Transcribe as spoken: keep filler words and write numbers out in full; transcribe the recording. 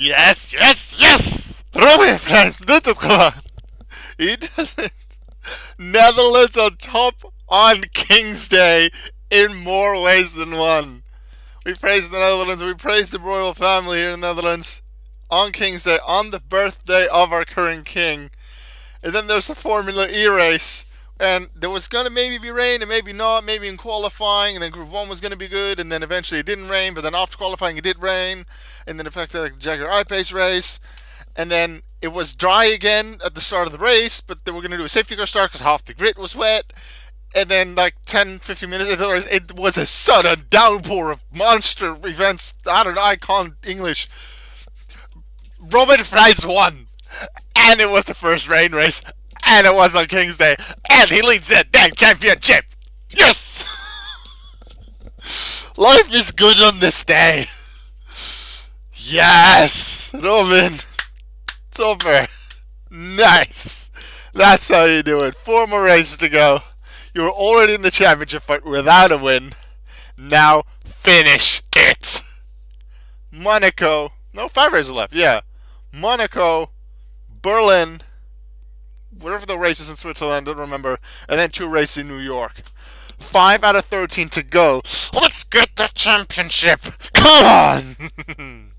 Yes, yes, yes! Robin Frijns doet het gewoon! He does it! Netherlands on top on King's Day in more ways than one. We praise the Netherlands, we praise the royal family here in the Netherlands on King's Day, on the birthday of our current king. And then there's a Formula E race, and there was going to maybe be rain and maybe not, maybe in qualifying, and then Group one was going to be good, and then eventually it didn't rain, but then after qualifying it did rain, and then affected like the Jaguar I-Pace race, and then it was dry again at the start of the race, but they were going to do a safety car start because half the grid was wet, and then like ten, fifteen minutes into the race, it was a sudden downpour of monster events. I don't know, I can't English. Robin Frijns won, and it was the first rain race, and it was on King's Day, and he leads that dang championship. Yes, life is good on this day. Yes, Robin, super, nice. That's how you do it. Four more races to go. You were already in the championship fight without a win. Now finish it. Monaco. No, five races left, yeah. Monaco, Berlin, whatever the race is in Switzerland, I don't remember, and then two races in New York. Five out of thirteen to go. Let's get the championship! Come on!